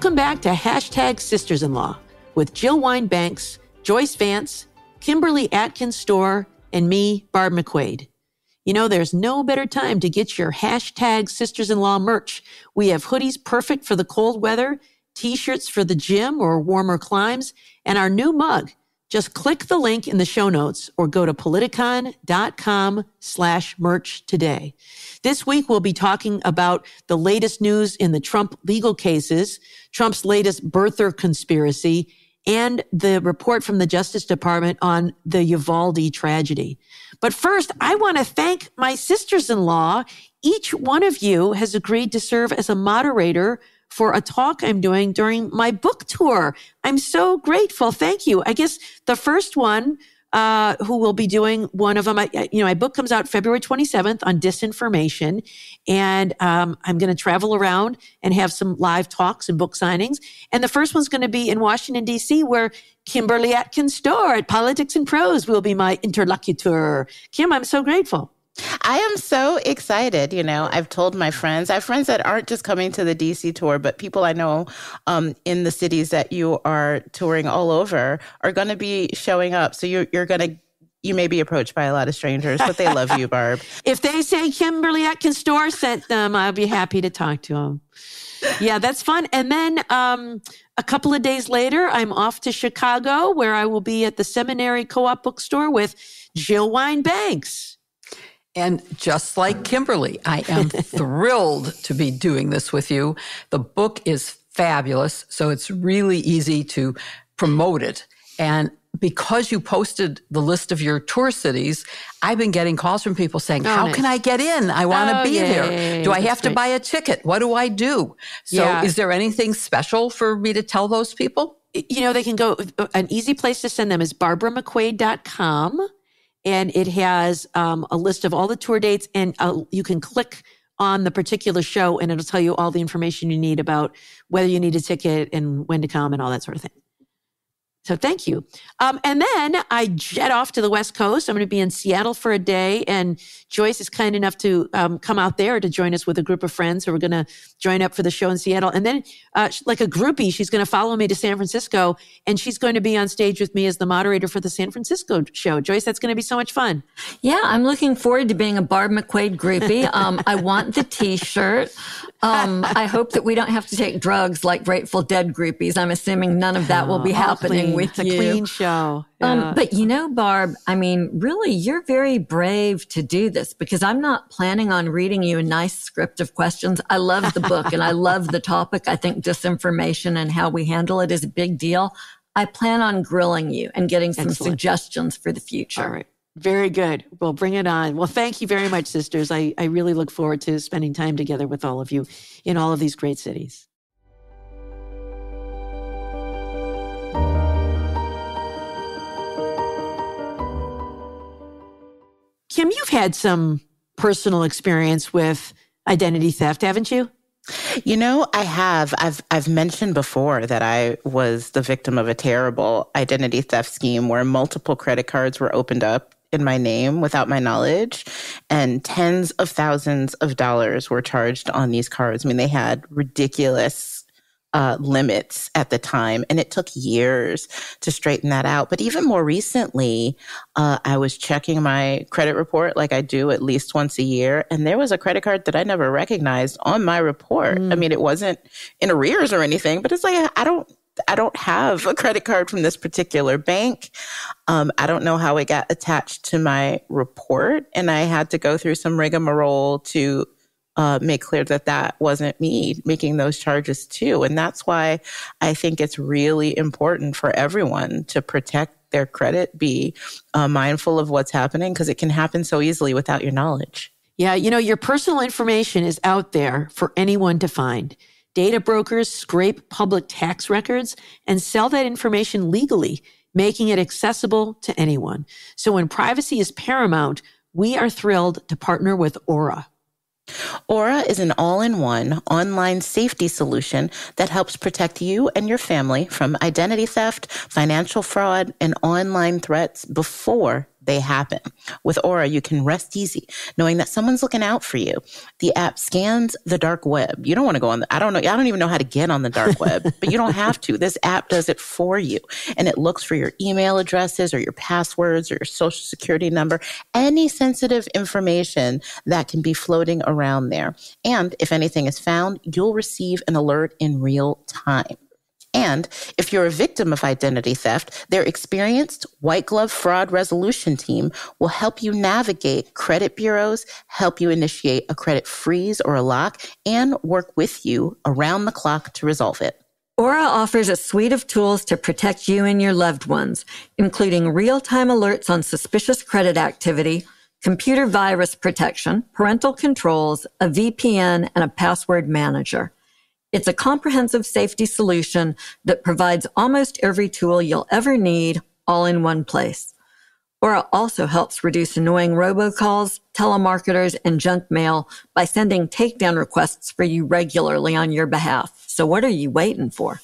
Welcome back to Hashtag Sisters in Law with Jill Wine-Banks, Joyce Vance, Kimberly Atkins Stohr, and me, Barb McQuade. You know, there's no better time to get your Hashtag Sisters in Law merch. We have hoodies perfect for the cold weather, T-shirts for the gym or warmer climes, and our new mug. Just click the link in the show notes or go to politicon.com/merch today. This week, we'll be talking about the latest news in the Trump legal cases, Trump's latest birther conspiracy, and the report from the Justice Department on the Uvalde tragedy. But first, I want to thank my sisters-in-law. Each one of you has agreed to serve as a moderator for a talk I'm doing during my book tour. I'm so grateful. Thank you. I guess the first one who will be doing one of them, my book comes out February 27th on disinformation. And I'm going to travel around and have some live talks and book signings. And the first one's going to be in Washington, D.C., where Kimberly Atkins Stohr at Politics and Prose will be my interlocutor. Kim, I'm so grateful. I am so excited. You know, I've told my friends, I have friends that aren't just coming to the DC tour, but people I know in the cities that you are touring all over are going to be showing up. So you may be approached by a lot of strangers, but they love you, Barb. If they say Kimberly Atkins Stohr sent them, I'll be happy to talk to them. Yeah, that's fun. And then a couple of days later, I'm off to Chicago, where I will be at the Seminary Co-op Bookstore with Jill Wine-Banks. And just like Kimberly, I am thrilled to be doing this with you. The book is fabulous, so it's really easy to promote it. And because you posted the list of your tour cities, I've been getting calls from people saying, how can I get in? I want to be there. Do I have to buy a ticket? What do I do? So is there anything special for me to tell those people? You know, they can go, an easy place to send them is barbaramcquade.com. And it has a list of all the tour dates, and you can click on the particular show and it'll tell you all the information you need about whether you need a ticket and when to come and all that sort of thing. So thank you. And then I jet off to the West Coast. I'm going to be in Seattle for a day, and Joyce is kind enough to come out there to join us with a group of friends. So we're going to join up for the show in Seattle. And then like a groupie, she's going to follow me to San Francisco, and she's going to be on stage with me as the moderator for the San Francisco show. Joyce, that's going to be so much fun. Yeah, I'm looking forward to being a Barb McQuade groupie. I want the T-shirt. I hope that we don't have to take drugs like Grateful Dead groupies. I'm assuming none of that will be happening. It's a clean show. Yeah. But you know, Barb, I mean, really, you're very brave to do this, because I'm not planning on reading you a nice script of questions. I love the book and I love the topic. I think disinformation and how we handle it is a big deal. I plan on grilling you and getting some suggestions for the future. All right. Very good. Well, bring it on. Well, thank you very much, sisters. I really look forward to spending time together with all of you in all of these great cities. Kim, you've had some personal experience with identity theft, haven't you? You know, I have. I've mentioned before that I was the victim of a terrible identity theft scheme where multiple credit cards were opened up in my name without my knowledge, and tens of thousands of dollars were charged on these cards. I mean, they had ridiculous limits at the time, and it took years to straighten that out. But even more recently, I was checking my credit report like I do at least once a year, and there was a credit card that I never recognized on my report. I mean, it wasn't in arrears or anything, but it's like, I don't have a credit card from this particular bank. I don't know how it got attached to my report, and I had to go through some rigmarole to make clear that wasn't me making those charges too. And that's why I think it's really important for everyone to protect their credit, be mindful of what's happening, because it can happen so easily without your knowledge. Yeah, you know, your personal information is out there for anyone to find. Data brokers scrape public tax records and sell that information legally, making it accessible to anyone. So when privacy is paramount, we are thrilled to partner with Aura. Aura is an all-in-one online safety solution that helps protect you and your family from identity theft, financial fraud, and online threats before they happen. With Aura, you can rest easy knowing that someone's looking out for you. The app scans the dark web. You don't want to go on the, I don't even know how to get on the dark web, but you don't have to. This app does it for you. And it looks for your email addresses or your passwords or your social security number, any sensitive information that can be floating around there. And if anything is found, you'll receive an alert in real time. And if you're a victim of identity theft, their experienced white glove fraud resolution team will help you navigate credit bureaus, help you initiate a credit freeze or a lock, and work with you around the clock to resolve it. Aura offers a suite of tools to protect you and your loved ones, including real-time alerts on suspicious credit activity, computer virus protection, parental controls, a VPN, and a password manager. It's a comprehensive safety solution that provides almost every tool you'll ever need, all in one place. Aura also helps reduce annoying robocalls, telemarketers, and junk mail by sending takedown requests for you regularly on your behalf. So what are you waiting for?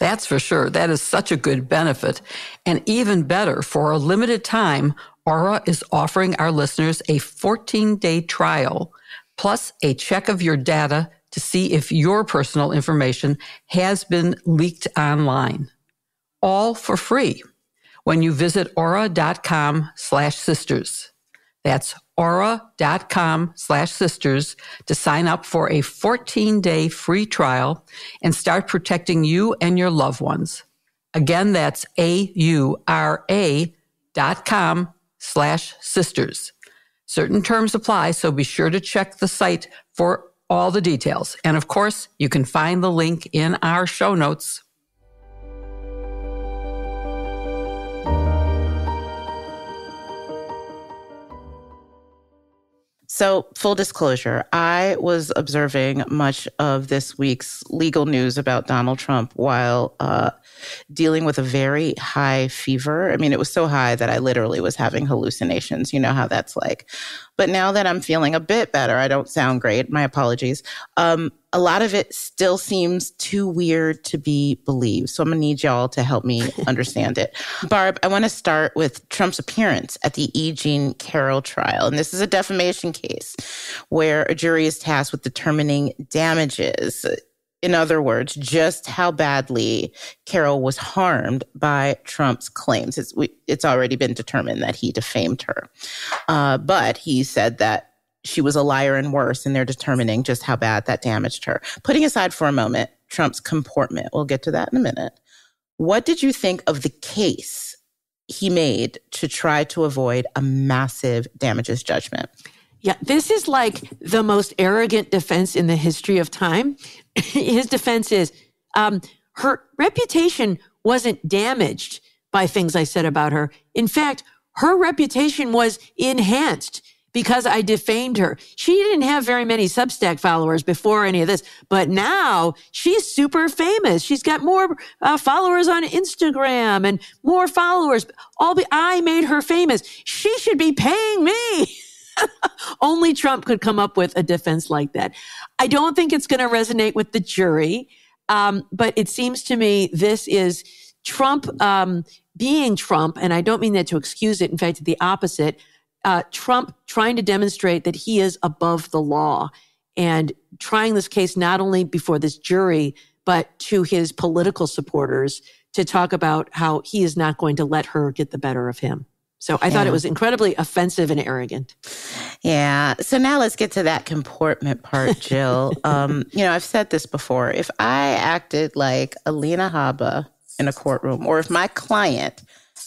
That's for sure. That is such a good benefit. And even better, for a limited time, Aura is offering our listeners a 14-day trial, plus a check of your data to see if your personal information has been leaked online. All for free when you visit aura.com/sisters. That's aura.com/sisters to sign up for a 14-day free trial and start protecting you and your loved ones. Again, that's aura.com/sisters. Certain terms apply, so be sure to check the site for all the details. And of course, you can find the link in our show notes. So, full disclosure, I was observing much of this week's legal news about Donald Trump while dealing with a very high fever. I mean, it was so high that I literally was having hallucinations. You know how that's like. But now that I'm feeling a bit better, I don't sound great. My apologies. A lot of it still seems too weird to be believed. So I'm going to need y'all to help me understand it. Barb, I want to start with Trump's appearance at the E. Jean Carroll trial. And this is a defamation case where a jury is tasked with determining damages. In other words, just how badly Carroll was harmed by Trump's claims. It's already been determined that he defamed her. But he said that she was a liar and worse, and they're determining just how bad that damaged her. Putting aside for a moment Trump's comportment, we'll get to that in a minute. What did you think of the case he made to try to avoid a massive damages judgment? Yeah, this is like the most arrogant defense in the history of time. His defense is, her reputation wasn't damaged by things I said about her. In fact, her reputation was enhanced because I defamed her. She didn't have very many Substack followers before any of this, but now she's super famous. She's got more followers on Instagram and more followers. I made her famous. She should be paying me. Only Trump could come up with a defense like that. I don't think it's going to resonate with the jury, but it seems to me this is Trump being Trump, and I don't mean that to excuse it. In fact, the opposite. Trump trying to demonstrate that he is above the law and trying this case not only before this jury, but to his political supporters to talk about how he is not going to let her get the better of him. So I thought it was incredibly offensive and arrogant. Yeah. So now let's get to that comportment part, Jill. I've said this before. If I acted like Alina Habba in a courtroom, or if my client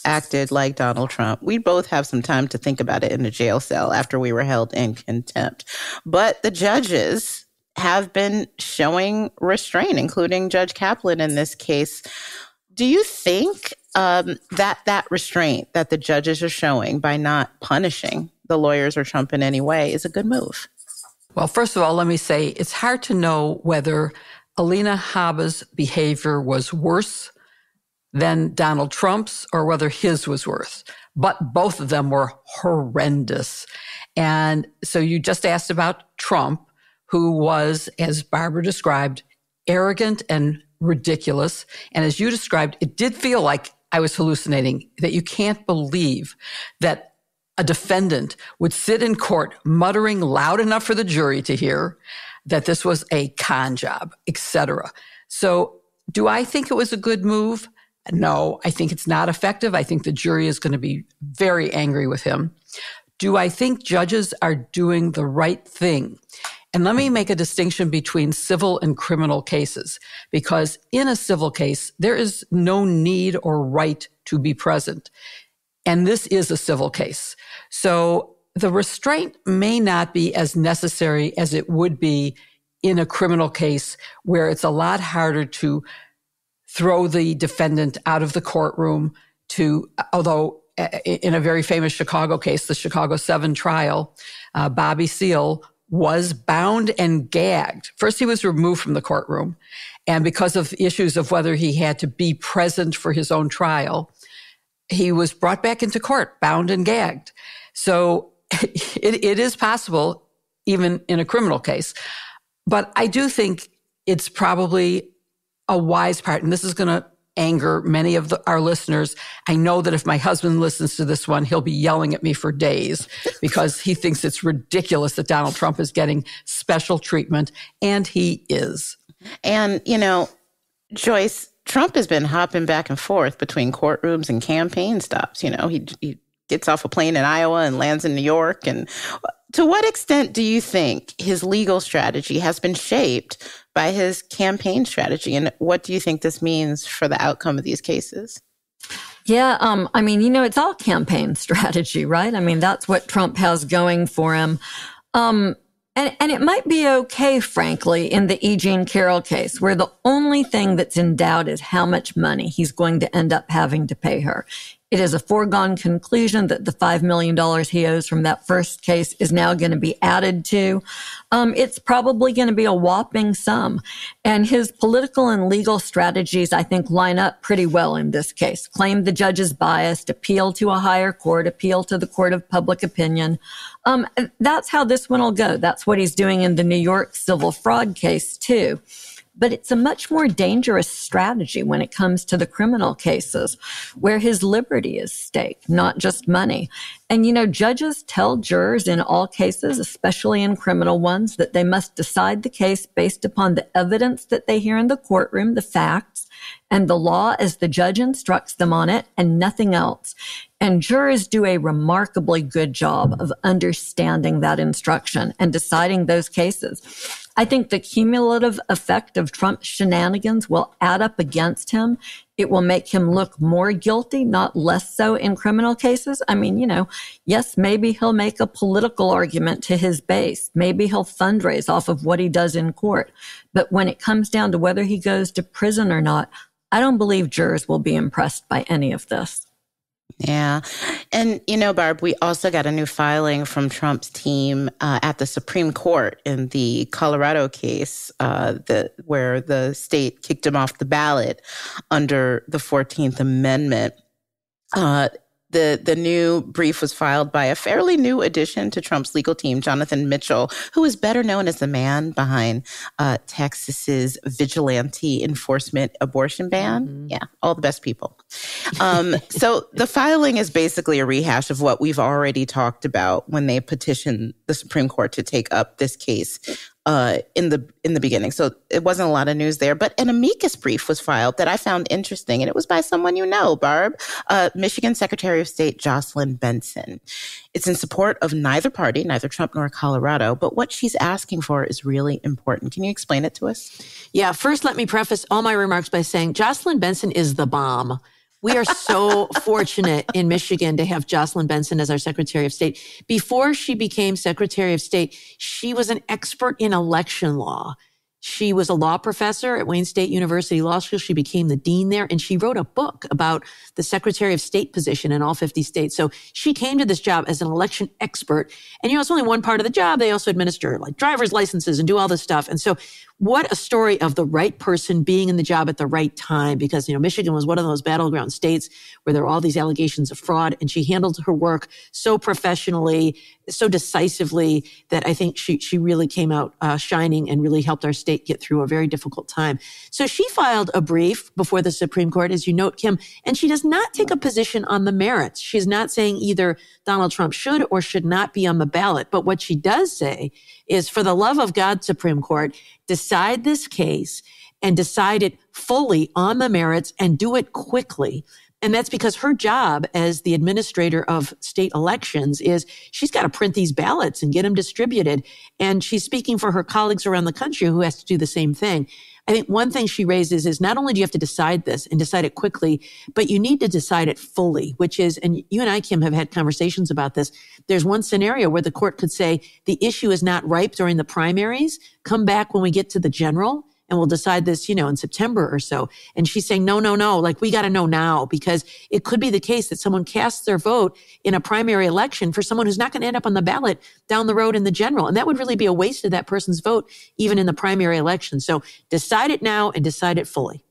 acted like Donald Trump, we'd both have some time to think about it in a jail cell after we were held in contempt. But the judges have been showing restraint, including Judge Kaplan in this case. Do you think that restraint that the judges are showing by not punishing the lawyers or Trump in any way is a good move? Well, first of all, let me say it's hard to know whether Alina Habba's behavior was worse than Donald Trump's or whether his was worse. But both of them were horrendous. And so you just asked about Trump, who was, as Barbara described, arrogant and ridiculous. And as you described, it did feel like I was hallucinating, that you can't believe that a defendant would sit in court muttering loud enough for the jury to hear that this was a con job, etc. So do I think it was a good move? No, I think it's not effective. I think the jury is going to be very angry with him. Do I think judges are doing the right thing? And let me make a distinction between civil and criminal cases, because in a civil case, there is no need or right to be present. And this is a civil case. So the restraint may not be as necessary as it would be in a criminal case where it's a lot harder to throw the defendant out of the courtroom to, although in a very famous Chicago case, the Chicago 7 trial, Bobby Seale was bound and gagged. First, he was removed from the courtroom. And because of issues of whether he had to be present for his own trial, he was brought back into court, bound and gagged. So it is possible, even in a criminal case. But I do think it's probably a wise part, and this is going to anger many of our listeners. I know that if my husband listens to this one, he'll be yelling at me for days because he thinks it's ridiculous that Donald Trump is getting special treatment, and he is. And, you know, Joyce, Trump has been hopping back and forth between courtrooms and campaign stops. You know, he gets off a plane in Iowa and lands in New York. And to what extent do you think his legal strategy has been shaped by his campaign strategy? And what do you think this means for the outcome of these cases? Yeah, I mean, you know, it's all campaign strategy, right? I mean, that's what Trump has going for him. And it might be okay, frankly, in the E. Jean Carroll case, where the only thing that's in doubt is how much money he's going to end up having to pay her. It is a foregone conclusion that the $5 million he owes from that first case is now going to be added to. It's probably going to be a whopping sum. And his political and legal strategies, I think, line up pretty well in this case. Claim the judge is biased, appeal to a higher court, appeal to the court of public opinion. That's how this one will go. That's what he's doing in the New York civil fraud case, too. But it's a much more dangerous strategy when it comes to the criminal cases where his liberty is staked, not just money. And, you know, judges tell jurors in all cases, especially in criminal ones, that they must decide the case based upon the evidence that they hear in the courtroom, the facts, and the law as the judge instructs them on it, and nothing else. And jurors do a remarkably good job of understanding that instruction and deciding those cases. I think the cumulative effect of Trump's shenanigans will add up against him. It will make him look more guilty, not less so in criminal cases. I mean, you know, yes, maybe he'll make a political argument to his base. Maybe he'll fundraise off of what he does in court. But when it comes down to whether he goes to prison or not, I don't believe jurors will be impressed by any of this. Yeah. And, you know, Barb, we also got a new filing from Trump's team at the Supreme Court in the Colorado case where the state kicked him off the ballot under the 14th Amendment. The new brief was filed by a fairly new addition to Trump's legal team, Jonathan Mitchell, who is better known as the man behind Texas's vigilante enforcement abortion ban. Mm-hmm. Yeah, all the best people. So the filing is basically a rehash of what we've already talked about when they petitioned the Supreme Court to take up this case in the beginning. So it wasn't a lot of news there, but an amicus brief was filed that I found interesting, and it was by someone you know, Barb, Michigan Secretary of State Jocelyn Benson. It's in support of neither party, neither Trump nor Colorado, but what she's asking for is really important. Can you explain it to us? Yeah, first let me preface all my remarks by saying Jocelyn Benson is the bomb. We are so fortunate in Michigan to have Jocelyn Benson as our Secretary of State. Before she became Secretary of State, she was an expert in election law. She was a law professor at Wayne State University Law School. She became the dean there, and she wrote a book about the Secretary of State position in all 50 states. So she came to this job as an election expert. And, you know, it's only one part of the job. They also administer, like, driver's licenses and do all this stuff. And so what a story of the right person being in the job at the right time, because, you know, Michigan was one of those battleground states where there were all these allegations of fraud, and she handled her work so professionally, so decisively, that I think she really came out shining and really helped our state state get through a very difficult time. So she filed a brief before the Supreme Court, as you note, Kim, and she does not take a position on the merits. She's not saying either Donald Trump should or should not be on the ballot. But what she does say is, for the love of God, Supreme Court, decide this case and decide it fully on the merits and do it quickly. And that's because her job as the administrator of state elections is she's got to print these ballots and get them distributed. And she's speaking for her colleagues around the country who has to do the same thing. I think one thing she raises is not only do you have to decide this and decide it quickly, but you need to decide it fully, which is, and you and I, Kim, have had conversations about this. There's one scenario where the court could say the issue is not ripe during the primaries. Come back when we get to the general. And we'll decide this, you know, in September or so. And she's saying, no, like we got to know now, because it could be the case that someone casts their vote in a primary election for someone who's not going to end up on the ballot down the road in the general. And that would really be a waste of that person's vote, even in the primary election. So decide it now and decide it fully.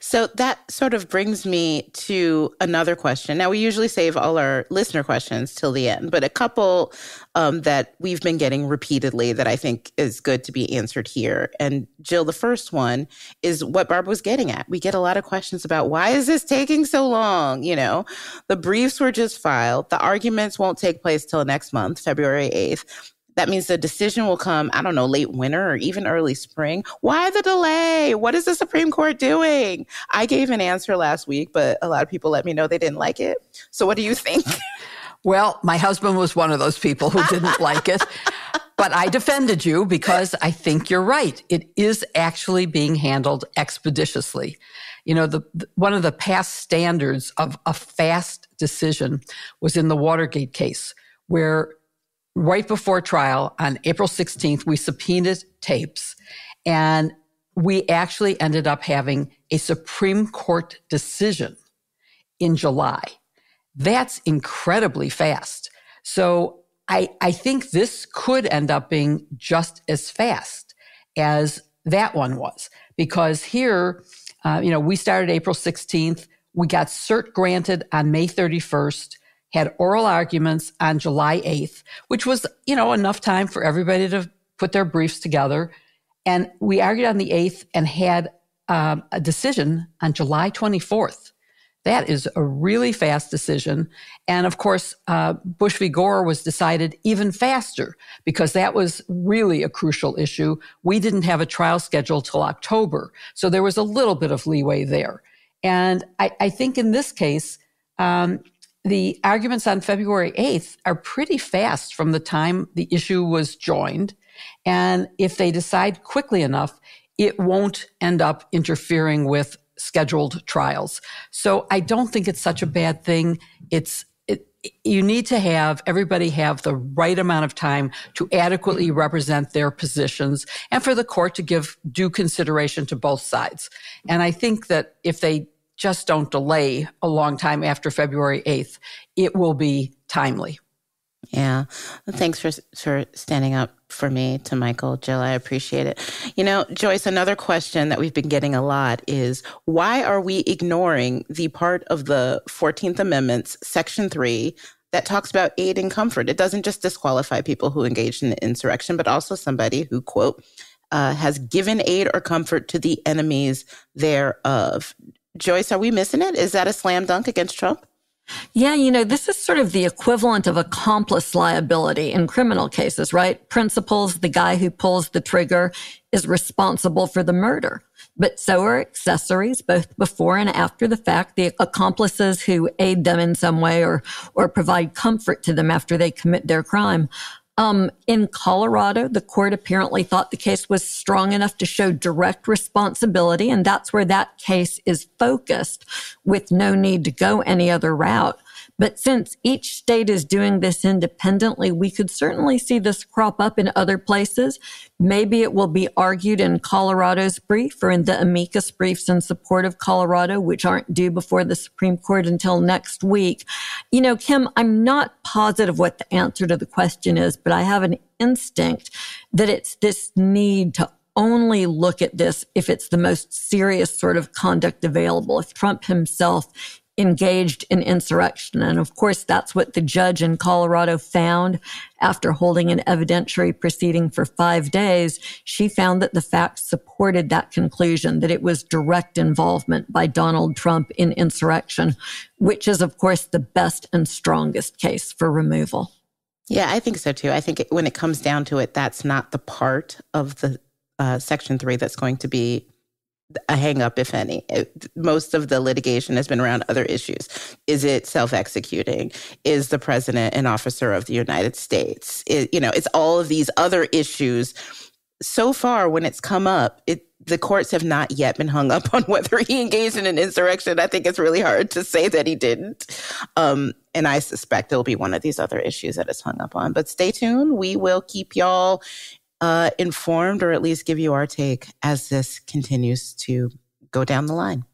So that sort of brings me to another question. Now, we usually save all our listener questions till the end, but a couple that we've been getting repeatedly that I think is good to be answered here. And Jill, the first one is what Barb was getting at. We get a lot of questions about why is this taking so long? You know, the briefs were just filed. The arguments won't take place till next month, February 8th. That means the decision will come, I don't know, late winter or even early spring. Why the delay? What is the Supreme Court doing? I gave an answer last week, but a lot of people let me know they didn't like it. So what do you think? Well, my husband was one of those people who didn't like it, but I defended you because I think you're right. It is actually being handled expeditiously. You know, one of the past standards of a fast decision was in the Watergate case, where right before trial on April 16th, we subpoenaed tapes, and we actually ended up having a Supreme Court decision in July. That's incredibly fast. So I think this could end up being just as fast as that one was, because here, you know, we started April 16th. We got cert granted on May 31st. Had oral arguments on July 8th, which was, you know, enough time for everybody to put their briefs together. And we argued on the 8th and had a decision on July 24th. That is a really fast decision. And of course, Bush v. Gore was decided even faster because that was really a crucial issue. We didn't have a trial schedule till October. So there was a little bit of leeway there. And I think in this case, the arguments on February 8th are pretty fast from the time the issue was joined. And if they decide quickly enough, it won't end up interfering with scheduled trials. So I don't think it's such a bad thing. You need to have everybody have the right amount of time to adequately represent their positions and for the court to give due consideration to both sides. And I think that if they just don't delay a long time after February 8th. It will be timely. Yeah. Well, thanks for standing up for me to Michael, Jill. I appreciate it. You know, Joyce, another question that we've been getting a lot is, why are we ignoring the part of the 14th Amendment's Section 3 that talks about aid and comfort? It doesn't just disqualify people who engaged in the insurrection, but also somebody who, quote, has given aid or comfort to the enemies thereof. Joyce, are we missing it? Is that a slam dunk against Trump? Yeah, you know, this is sort of the equivalent of accomplice liability in criminal cases, right? Principals, the guy who pulls the trigger is responsible for the murder. But so are accessories, both before and after the fact, the accomplices who aid them in some way or provide comfort to them after they commit their crime. In Colorado, the court apparently thought the case was strong enough to show direct responsibility, and that's where that case is focused with no need to go any other route. But since each state is doing this independently, we could certainly see this crop up in other places. Maybe it will be argued in Colorado's brief or in the amicus briefs in support of Colorado, which aren't due before the Supreme Court until next week. You know, Kim, I'm not positive what the answer to the question is, but I have an instinct that it's this need to only look at this if it's the most serious sort of conduct available. If Trump himself engaged in insurrection. And of course, that's what the judge in Colorado found after holding an evidentiary proceeding for 5 days. She found that the facts supported that conclusion, that it was direct involvement by Donald Trump in insurrection, which is, of course, the best and strongest case for removal. Yeah, I think so, too. I think when it comes down to it, that's not the part of the Section 3 that's going to be a hang up, if any. Most of the litigation has been around other issues. Is it self-executing? Is the president an officer of the United States? It's all of these other issues. So far, when it's come up, the courts have not yet been hung up on whether he engaged in an insurrection. I think it's really hard to say that he didn't. And I suspect it'll be one of these other issues that it's hung up on. But stay tuned. We will keep y'all informed, or at least give you our take as this continues to go down the line.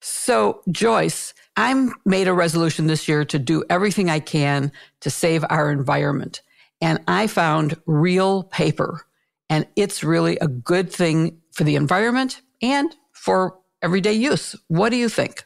So, Joyce, I made a resolution this year to do everything I can to save our environment. And I found Reel Paper. And it's really a good thing for the environment and for everyday use. What do you think?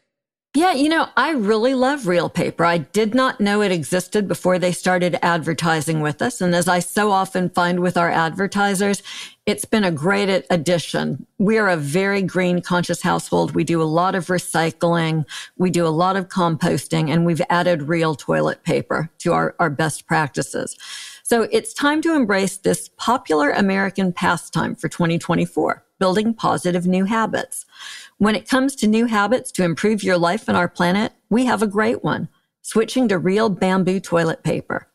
Yeah, I really love Reel Paper. I did not know it existed before they started advertising with us. And as I so often find with our advertisers, it's been a great addition. We are a very green conscious household. We do a lot of recycling. We do a lot of composting, and we've added Reel toilet paper to our best practices. So it's time to embrace this popular American pastime for 2024. Building positive new habits. When it comes to new habits to improve your life and our planet, we have a great one, switching to Reel bamboo toilet paper.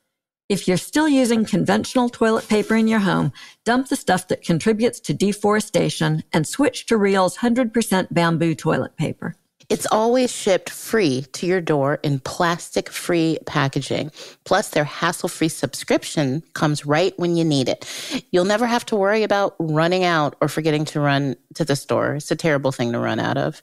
If you're still using conventional toilet paper in your home, dump the stuff that contributes to deforestation and switch to Reel's 100% bamboo toilet paper. It's always shipped free to your door in plastic-free packaging. Plus, their hassle-free subscription comes right when you need it. You'll never have to worry about running out or forgetting to run to the store. It's a terrible thing to run out of.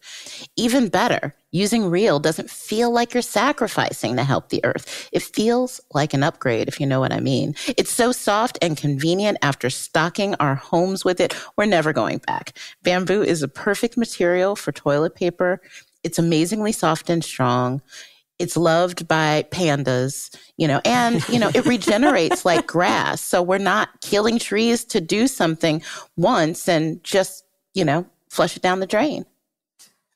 Even better, using Reel doesn't feel like you're sacrificing to help the earth. It feels like an upgrade, if you know what I mean. It's so soft and convenient after stocking our homes with it. We're never going back. Bamboo is a perfect material for toilet paper. It's amazingly soft and strong. It's loved by pandas, and it regenerates like grass. So we're not killing trees to do something once and just, flush it down the drain.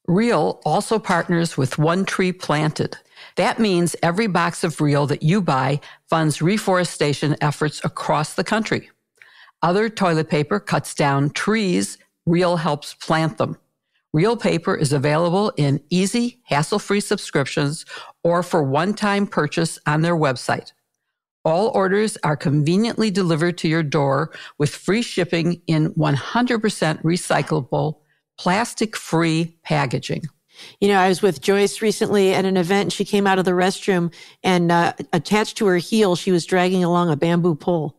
Reel also partners with One Tree Planted. That means every box of Reel that you buy funds reforestation efforts across the country. Other toilet paper cuts down trees. Reel helps plant them. Reel Paper is available in easy, hassle-free subscriptions or for one-time purchase on their website. All orders are conveniently delivered to your door with free shipping in 100% recyclable, plastic-free packaging. I was with Joyce recently at an event. She came out of the restroom and attached to her heel, she was dragging along a bamboo pole.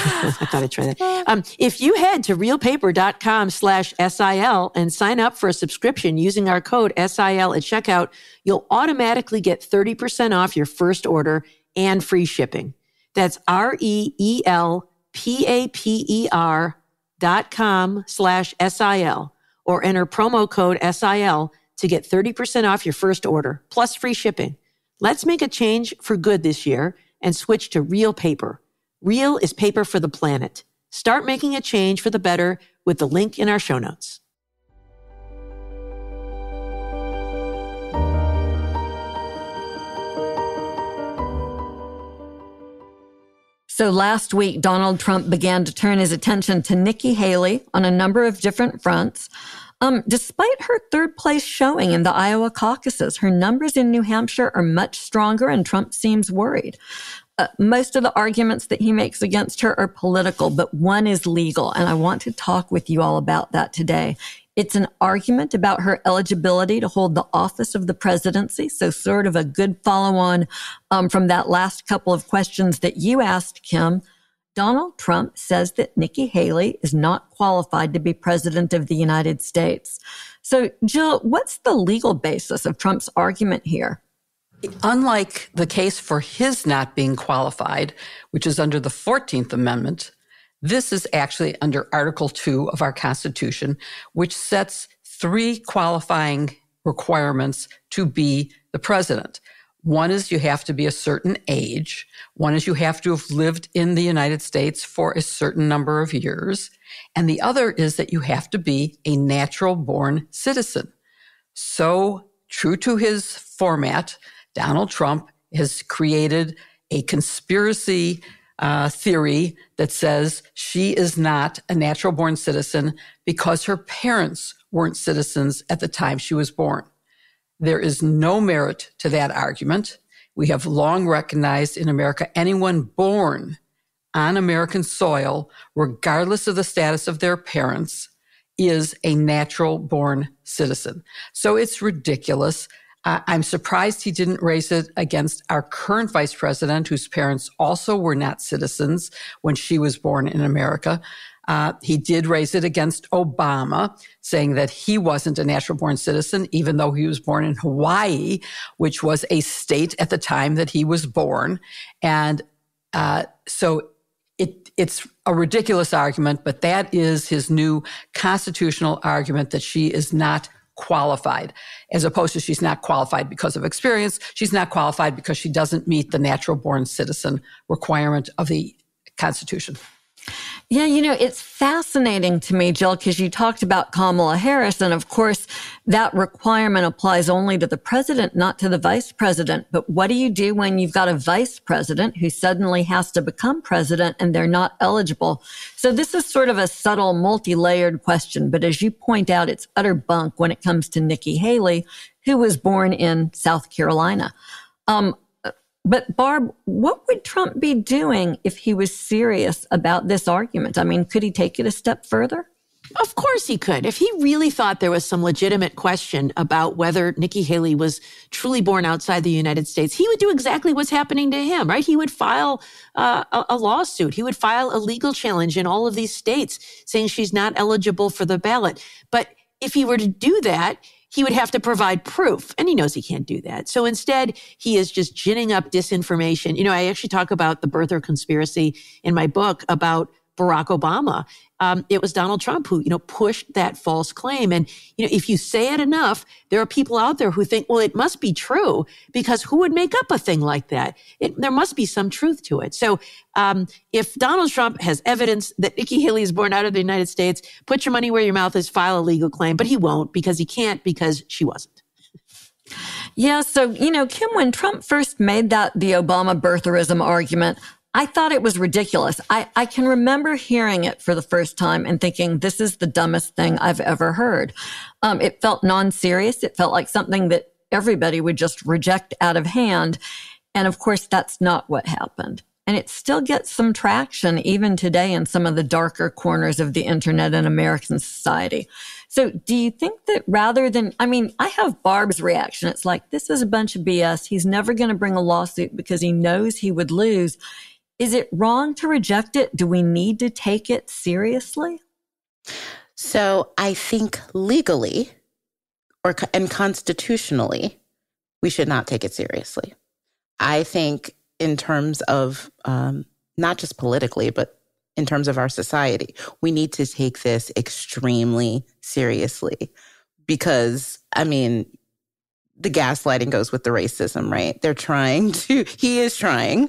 I thought I'd try that. If you head to realpaper.com/SIL and sign up for a subscription using our code SIL at checkout, you'll automatically get 30% off your first order and free shipping. That's REELPAPER.com/SIL or enter promo code SIL to get 30% off your first order plus free shipping. Let's make a change for good this year and switch to Reel Paper. Reel is paper for the planet. Start making a change for the better with the link in our show notes. So last week, Donald Trump began to turn his attention to Nikki Haley on a number of different fronts. Despite her third place showing in the Iowa caucuses, her numbers in New Hampshire are much stronger and Trump seems worried. Most of the arguments that he makes against her are political, but one is legal, and I want to talk with you all about that today. It's an argument about her eligibility to hold the office of the presidency, so sort of a good follow-on from that last couple of questions that you asked, Kim. Donald Trump says that Nikki Haley is not qualified to be president of the United States. So, Jill, what's the legal basis of Trump's argument here? Unlike the case for his not being qualified, which is under the 14th Amendment, This is actually under Article 2 of our Constitution, which sets three qualifying requirements to be the president. One is you have to be a certain age. One is you have to have lived in the United States for a certain number of years. And the other is that you have to be a natural-born citizen. So, true to his format, Donald Trump has created a conspiracy theory that says she is not a natural-born citizen because her parents weren't citizens at the time she was born. There is no merit to that argument. We have long recognized in America anyone born on American soil, regardless of the status of their parents, is a natural-born citizen. So it's ridiculous. I'm surprised he didn't raise it against our current vice president, whose parents also were not citizens when she was born in America. He did raise it against Obama, saying that he wasn't a natural-born citizen, even though he was born in Hawaii, which was a state at the time that he was born. And so it's a ridiculous argument, but that is his new constitutional argument that she is not qualified, as opposed to she's not qualified because of experience. She's not qualified because she doesn't meet the natural-born citizen requirement of the Constitution. Yeah, you know, it's fascinating to me, Jill, because you talked about Kamala Harris, and of course, that requirement applies only to the president, not to the vice president. But what do you do when you've got a vice president who suddenly has to become president and they're not eligible? So this is sort of a subtle, multi-layered question. But as you point out, it's utter bunk when it comes to Nikki Haley, who was born in South Carolina. But Barb, what would Trump be doing if he was serious about this argument? I mean, could he take it a step further? Of course he could. If he really thought there was some legitimate question about whether Nikki Haley was truly born outside the United States, he would do exactly what's happening to him, right? He would file a lawsuit. He would file a legal challenge in all of these states saying she's not eligible for the ballot. But if he were to do that, he would have to provide proof, and he knows he can't do that. So instead, he is just ginning up disinformation. You know, I actually talk about the birther conspiracy in my book about Barack Obama. It was Donald Trump who, you know, pushed that false claim. And, you know, if you say it enough, there are people out there who think, well, it must be true because who would make up a thing like that? There must be some truth to it. So if Donald Trump has evidence that Nikki Haley is born out of the United States, put your money where your mouth is, file a legal claim, but he won't because he can't because she wasn't. Yeah. So, you know, Kim, when Trump first made that the Obama birtherism argument, I thought it was ridiculous. I can remember hearing it for the first time and thinking, this is the dumbest thing I've ever heard. It felt non-serious. It felt like something that everybody would just reject out of hand. And of course, that's not what happened. And it still gets some traction even today in some of the darker corners of the internet and American society. So do you think that rather than, I mean, I have Barb's reaction. It's like, this is a bunch of BS. He's never going to bring a lawsuit because he knows he would lose. Is it wrong to reject it? Do we need to take it seriously? So I think legally and constitutionally, we should not take it seriously. I think in terms of not just politically, but in terms of our society, we need to take this extremely seriously because, I mean, the gaslighting goes with the racism, right? They're trying to, he is trying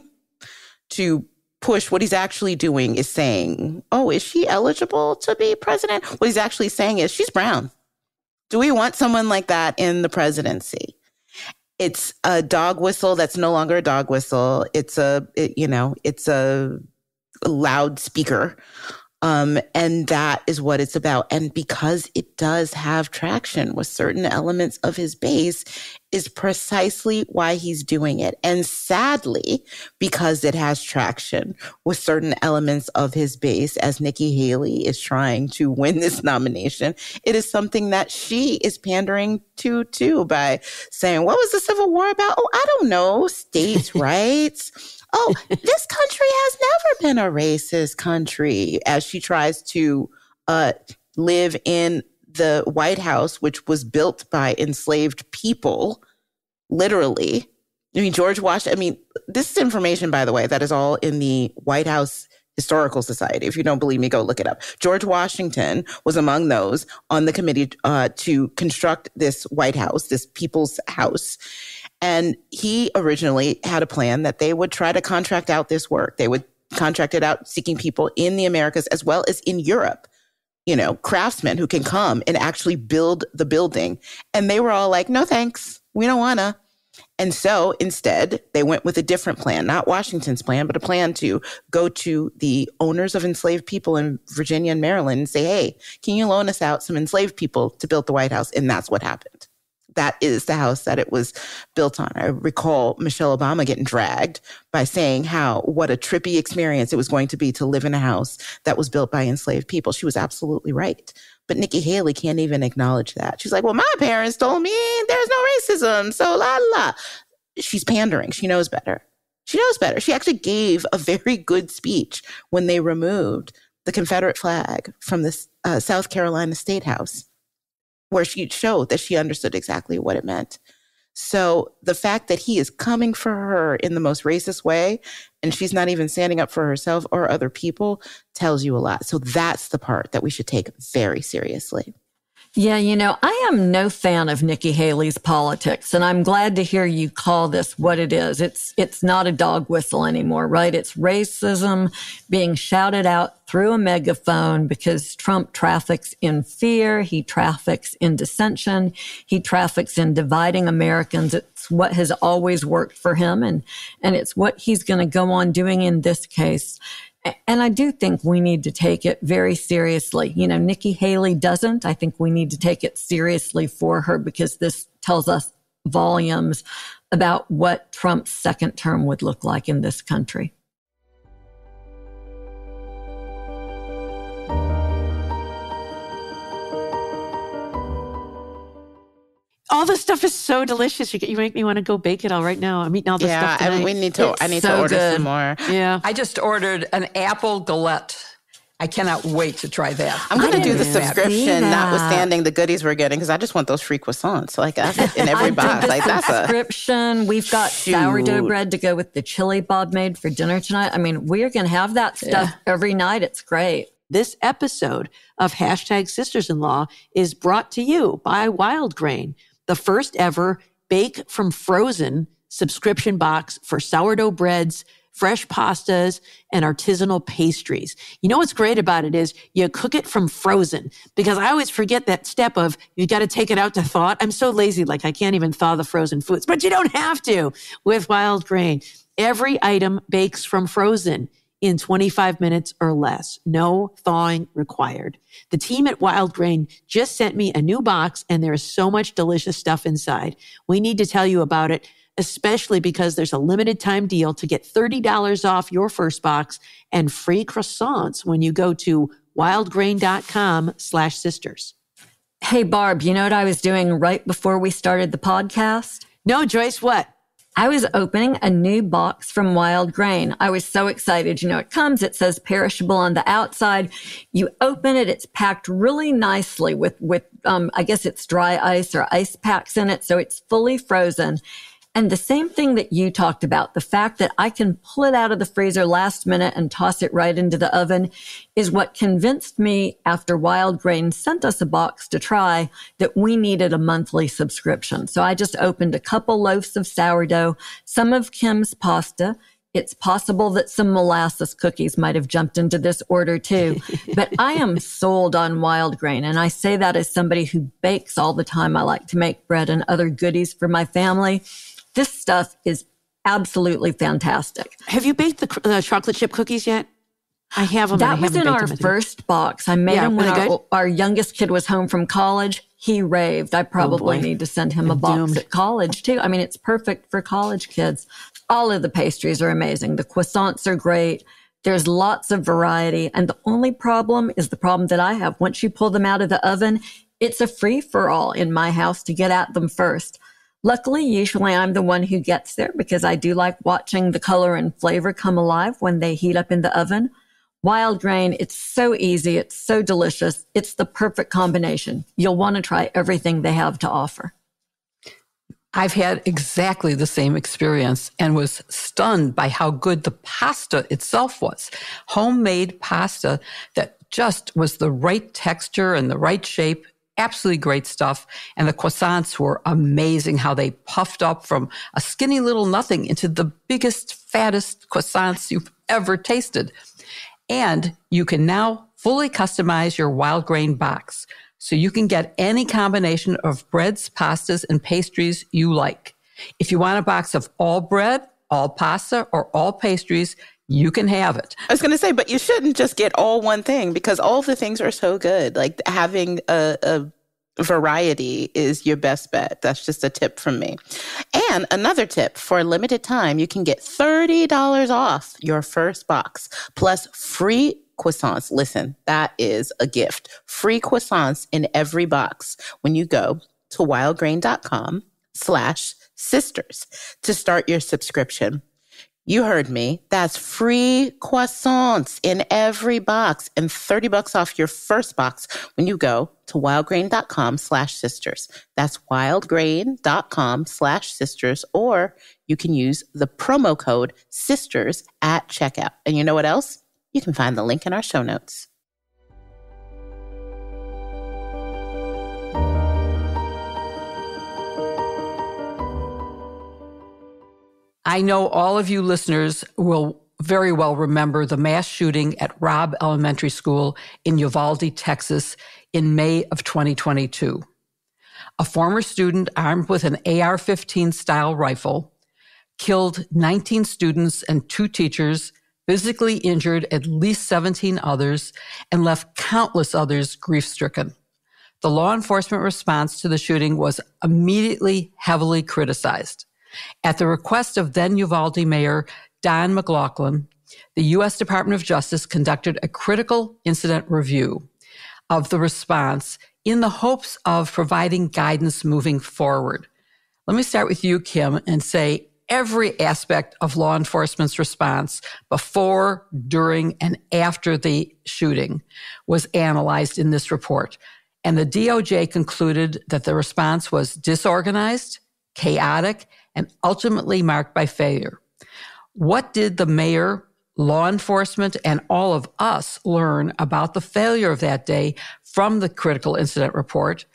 to push what he's actually doing is saying, oh, is she eligible to be president? What he's actually saying is she's brown. Do we want someone like that in the presidency? It's a dog whistle that's no longer a dog whistle. It's a loudspeaker. And that is what it's about. And because it does have traction with certain elements of his base is precisely why he's doing it. And sadly, because it has traction with certain elements of his base, as Nikki Haley is trying to win this nomination, it is something that she is pandering to, too, by saying, what was the Civil War about? Oh, I don't know. States' rights. Oh, this country has never been a racist country, as she tries to live in the White House, which was built by enslaved people, literally. I mean, George Washington, this is information, by the way, that is all in the White House Historical Society. If you don't believe me, go look it up. George Washington was among those on the committee to construct this White House, this People's House. And he originally had a plan that they would try to contract out this work. They would contract it out, seeking people in the Americas as well as in Europe, you know, craftsmen who can come and actually build the building. And they were all like, no, thanks. We don't want to. And so instead, they went with a different plan, not Washington's plan, but a plan to go to the owners of enslaved people in Virginia and Maryland and say, hey, can you loan us out some enslaved people to build the White House? And that's what happened. That is the house that it was built on. I recall Michelle Obama getting dragged by saying how, what a trippy experience it was going to be to live in a house that was built by enslaved people. She was absolutely right. But Nikki Haley can't even acknowledge that. She's like, well, my parents told me there's no racism, so la la. She's pandering. She knows better. She knows better. She actually gave a very good speech when they removed the Confederate flag from the South Carolina State House, where she showed that she understood exactly what it meant. So the fact that he is coming for her in the most racist way, and she's not even standing up for herself or other people, tells you a lot. So that's the part that we should take very seriously. Yeah, you know, I am no fan of Nikki Haley's politics, and I'm glad to hear you call this what it is. It's not a dog whistle anymore, right? It's racism being shouted out through a megaphone because Trump traffics in fear, he traffics in dissension, he traffics in dividing Americans. It's what has always worked for him, and it's what he's going to go on doing in this case. And I do think we need to take it very seriously. You know, Nikki Haley doesn't. I think we need to take it seriously for her because this tells us volumes about what Trump's second term would look like in this country. All this stuff is so delicious. You make me want to go bake it all right now. I'm eating all this stuff tonight. I need to order some more. Yeah. I just ordered an apple galette. I cannot wait to try that. I'm going to do the subscription, notwithstanding the goodies we're getting, because I just want those free croissants. Like that's in every box. Like that's a subscription. We've got sourdough bread to go with the chili Bob made for dinner tonight. I mean, we're going to have that stuff every night. It's great. This episode of #SistersInLaw is brought to you by Wild Grain, the first ever Bake from Frozen subscription box for sourdough breads, fresh pastas, and artisanal pastries. You know what's great about it is you cook it from frozen, because I always forget that step of you got to take it out to thaw it. I'm so lazy, like I can't even thaw the frozen foods, but you don't have to with Wild Grain. Every item bakes from frozen in 25 minutes or less. No thawing required. The team at Wild Grain just sent me a new box, and there is so much delicious stuff inside. We need to tell you about it, especially because there's a limited time deal to get $30 off your first box and free croissants when you go to wildgrain.com/sisters. Hey, Barb, you know what I was doing right before we started the podcast? No, Joyce, what? I was opening a new box from Wild Grain. I was so excited. You know, it comes, it says perishable on the outside. You open it, it's packed really nicely with I guess it's dry ice or ice packs in it. So it's fully frozen. And the same thing that you talked about, the fact that I can pull it out of the freezer last minute and toss it right into the oven is what convinced me after Wild Grain sent us a box to try that we needed a monthly subscription. So I just opened a couple loaves of sourdough, some of Kim's pasta. It's possible that some molasses cookies might have jumped into this order too, but I am sold on Wild Grain. And I say that as somebody who bakes all the time. I like to make bread and other goodies for my family. This stuff is absolutely fantastic. Have you baked the chocolate chip cookies yet? I have them. That was in our first box. I made them when our youngest kid was home from college. He raved. I probably need to send him a box at college too. I mean, it's perfect for college kids. All of the pastries are amazing. The croissants are great. There's lots of variety. And the only problem is the problem that I have. Once you pull them out of the oven, it's a free-for-all in my house to get at them first. Luckily, usually I'm the one who gets there because I do like watching the color and flavor come alive when they heat up in the oven. Wild Grain, it's so easy. It's so delicious. It's the perfect combination. You'll want to try everything they have to offer. I've had exactly the same experience and was stunned by how good the pasta itself was. Homemade pasta that just was the right texture and the right shape. Absolutely great stuff. And the croissants were amazing, how they puffed up from a skinny little nothing into the biggest, fattest croissants you've ever tasted. And you can now fully customize your Wild Grain box, so you can get any combination of breads, pastas, and pastries you like. If you want a box of all bread, all pasta, or all pastries, you can have it. I was going to say, but you shouldn't just get all one thing, because all of the things are so good. Like, having a variety is your best bet. That's just a tip from me. And another tip, for a limited time, you can get $30 off your first box, plus free croissants. Listen, that is a gift. Free croissants in every box when you go to wildgrain.com/sisters to start your subscription. You heard me. That's free croissants in every box and $30 off your first box when you go to wildgrain.com/sisters. That's wildgrain.com/sisters, or you can use the promo code sisters at checkout. And you know what else? You can find the link in our show notes. I know all of you listeners will very well remember the mass shooting at Robb Elementary School in Uvalde, Texas, in May of 2022. A former student armed with an AR-15 style rifle killed 19 students and 2 teachers, physically injured at least 17 others, and left countless others grief-stricken. The law enforcement response to the shooting was immediately heavily criticized. At the request of then Uvalde Mayor Don McLaughlin, the U.S. Department of Justice conducted a critical incident review of the response in the hopes of providing guidance moving forward. Let me start with you, Kim, and say every aspect of law enforcement's response before, during, and after the shooting was analyzed in this report. And the DOJ concluded that the response was disorganized, chaotic, and ultimately marked by failure. What did the mayor, law enforcement, and all of us learn about the failure of that day from the critical incident report?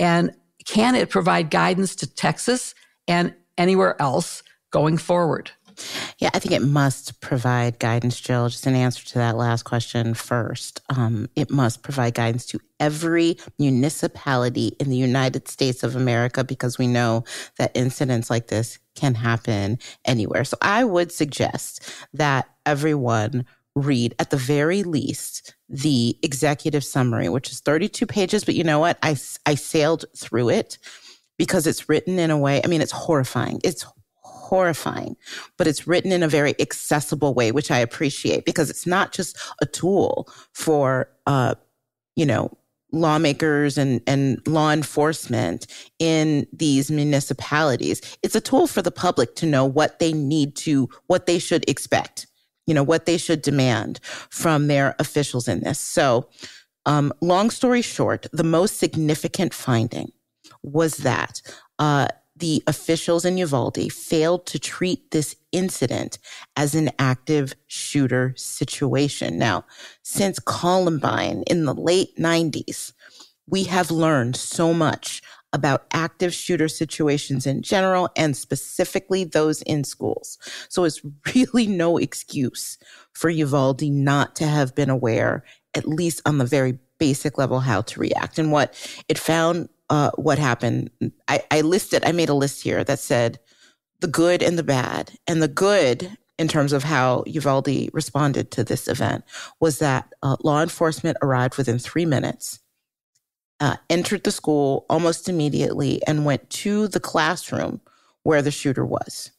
And can it provide guidance to Texas and anywhere else going forward? Yeah, I think it must provide guidance, Jill. Just an answer to that last question first. It must provide guidance to every municipality in the United States of America, because we know that incidents like this can happen anywhere. So I would suggest that everyone read, at the very least, the executive summary, which is 32 pages. But you know what? I sailed through it because it's written in a way, I mean, it's horrifying. It's horrifying, but it's written in a very accessible way, which I appreciate, because it's not just a tool for, lawmakers and law enforcement in these municipalities. It's a tool for the public to know what they need to, what they should expect, what they should demand from their officials in this. So, long story short, the most significant finding was that, the officials in Uvalde failed to treat this incident as an active shooter situation. Now, since Columbine in the late 90s, we have learned so much about active shooter situations in general, and specifically those in schools. So it's really no excuse for Uvalde not to have been aware, at least on the very basic level, how to react. And what it found, what happened, I made a list here that said the good and the bad. And the good, in terms of how Uvalde responded to this event, was that law enforcement arrived within 3 minutes, entered the school almost immediately, and went to the classroom where the shooter was.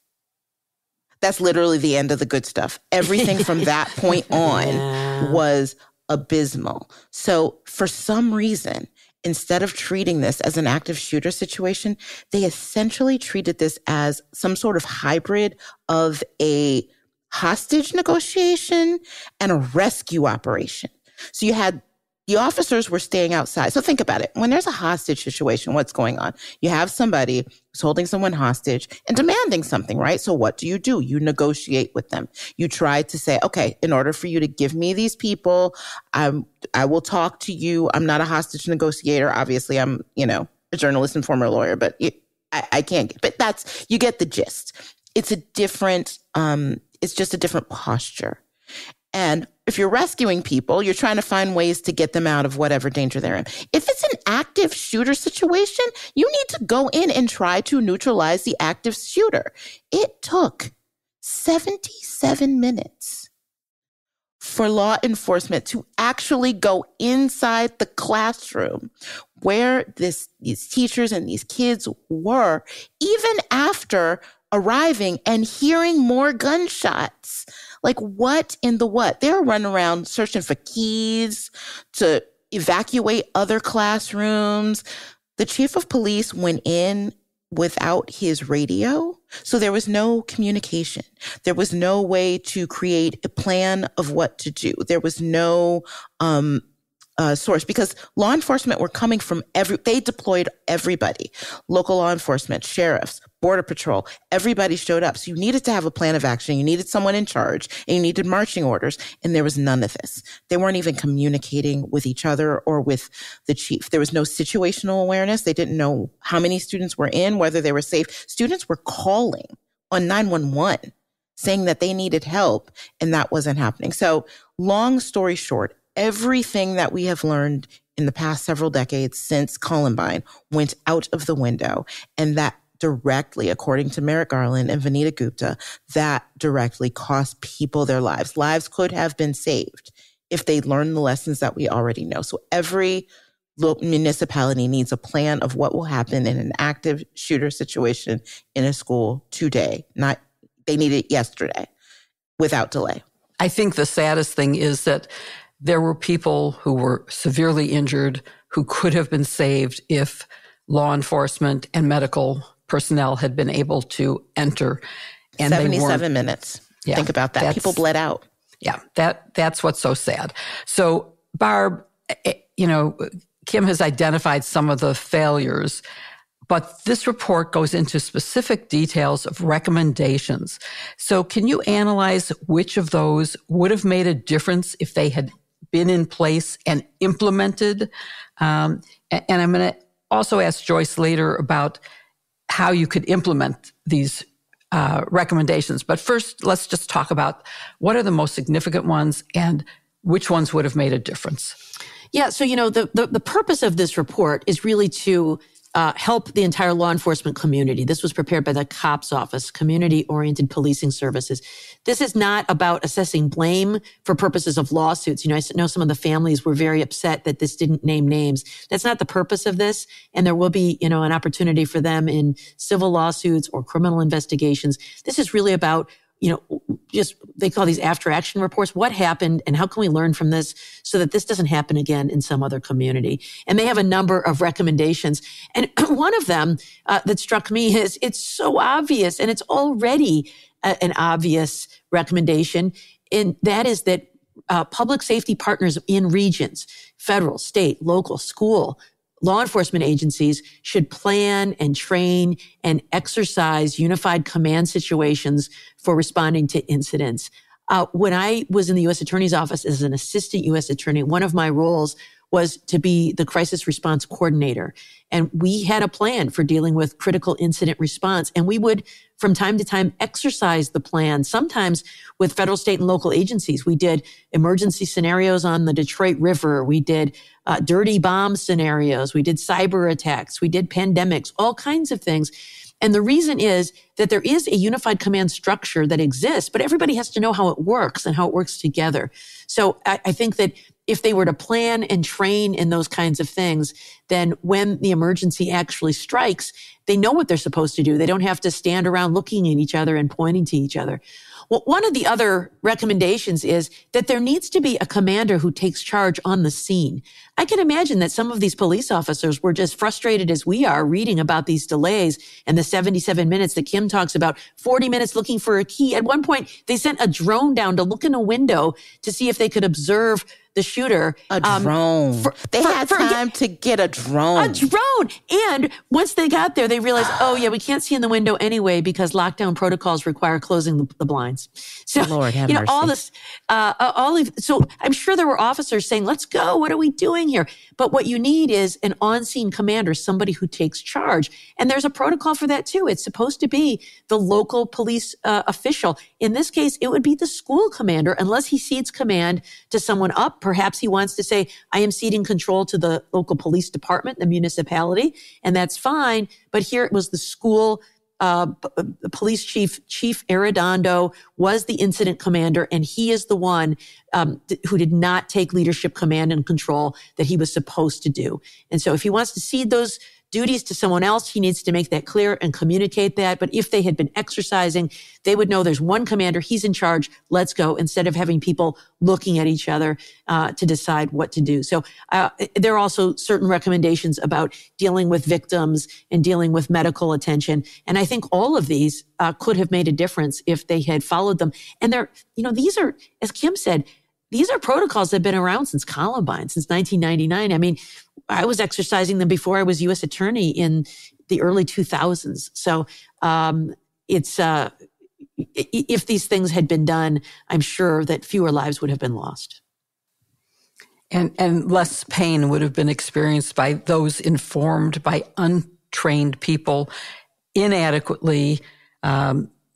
That's literally the end of the good stuff. Everything from that point on was abysmal. So for some reason, instead of treating this as an active shooter situation, they essentially treated this as some sort of hybrid of a hostage negotiation and a rescue operation. So you had The officers were staying outside. So think about it. When there's a hostage situation, what's going on? You have somebody who's holding someone hostage and demanding something, right? So what do? You negotiate with them. You try to say, okay, in order for you to give me these people, I will talk to you. I'm not a hostage negotiator. Obviously, I'm, a journalist and former lawyer, but I can't get, but that's, you get the gist. It's a different, it's just a different posture. And if you're rescuing people, you're trying to find ways to get them out of whatever danger they're in. If it's an active shooter situation, you need to go in and try to neutralize the active shooter. It took 77 minutes for law enforcement to actually go inside the classroom where these teachers and these kids were, even after arriving and hearing more gunshots. Like what in the what? They're running around searching for keys to evacuate other classrooms. The chief of police went in without his radio. So there was no communication. There was no way to create a plan of what to do. There was no source because law enforcement were coming from they deployed everybody, local law enforcement, sheriffs, border patrol, everybody showed up. So you needed to have a plan of action. You needed someone in charge and you needed marching orders. And there was none of this. They weren't even communicating with each other or with the chief. There was no situational awareness. They didn't know how many students were in, whether they were safe. Students were calling on 911 saying that they needed help and that wasn't happening. So long story short, everything that we have learned in the past several decades since Columbine went out of the window. And that directly, according to Merrick Garland and Vanita Gupta, that directly cost people their lives. Lives could have been saved if they learned the lessons that we already know. So every municipality needs a plan of what will happen in an active shooter situation in a school today. Not they need it yesterday without delay. I think the saddest thing is that there were people who were severely injured who could have been saved if law enforcement and medical personnel had been able to enter. And 77 minutes. Yeah, think about that. People bled out. Yeah, that's what's so sad. So, Barb, Kim has identified some of the failures, but this report goes into specific details of recommendations. So can you analyze which of those would have made a difference if they had been in place and implemented? And I'm going to also ask Joyce later about how you could implement these recommendations. But first, let's just talk about what are the most significant ones and which ones would have made a difference? Yeah, so the purpose of this report is really to help the entire law enforcement community. This was prepared by the COPS Office, Community-Oriented Policing Services. This is not about assessing blame for purposes of lawsuits. I know some of the families were very upset that this didn't name names. That's not the purpose of this. And there will be, an opportunity for them in civil lawsuits or criminal investigations. This is really about they call these after-action reports. What happened and how can we learn from this so that this doesn't happen again in some other community? And they have a number of recommendations. And one of them that struck me is it's so obvious, and it's already an obvious recommendation, and that is that public safety partners in regions, federal, state, local, school, law enforcement agencies should plan and train and exercise unified command situations for responding to incidents. When I was in the U.S. Attorney's Office as an assistant U.S. attorney, one of my roles was to be the crisis response coordinator. And we had a plan for dealing with critical incident response. And we would, from time to time, exercise the plan, sometimes with federal, state, and local agencies. We did emergency scenarios on the Detroit River. We did dirty bomb scenarios. We did cyber attacks. We did pandemics, all kinds of things. And the reason is that there is a unified command structure that exists, but everybody has to know how it works and how it works together. So I think that if they were to plan and train in those kinds of things, then when the emergency actually strikes, they know what they're supposed to do. They don't have to stand around looking at each other and pointing to each other. Well, one of the other recommendations is that there needs to be a commander who takes charge on the scene. I can imagine that some of these police officers were just frustrated as we are reading about these delays and the 77 minutes that Kim talks about, 40 minutes looking for a key. At one point, they sent a drone down to look in a window to see if they could observe the shooter. A drone. They had time to get a drone. A drone. And once they got there, they realized, oh, yeah, we can't see in the window anyway because lockdown protocols require closing the blinds. So, Lord have mercy. All this, so I'm sure there were officers saying, let's go. What are we doing here? But what you need is an on-scene commander, somebody who takes charge. And there's a protocol for that too. It's supposed to be the local police official. In this case, it would be the school commander, unless he cedes command to someone up. Perhaps he wants to say, I am ceding control to the local police department, the municipality, and that's fine. But here it was the school police chief, Chief Arredondo, was the incident commander, and he is the one who did not take leadership, command, and control that he was supposed to do. And so if he wants to cede those duties to someone else, he needs to make that clear and communicate that. But if they had been exercising, they would know there's one commander, he's in charge, let's go, instead of having people looking at each other to decide what to do. So there are also certain recommendations about dealing with victims and dealing with medical attention. And I think all of these could have made a difference if they had followed them. And they're, these are, as Kim said, these are protocols that have been around since Columbine, since 1999. I mean, I was exercising them before I was U.S. attorney in the early 2000s. So if these things had been done, I'm sure that fewer lives would have been lost. And less pain would have been experienced by those informed by untrained people, inadequately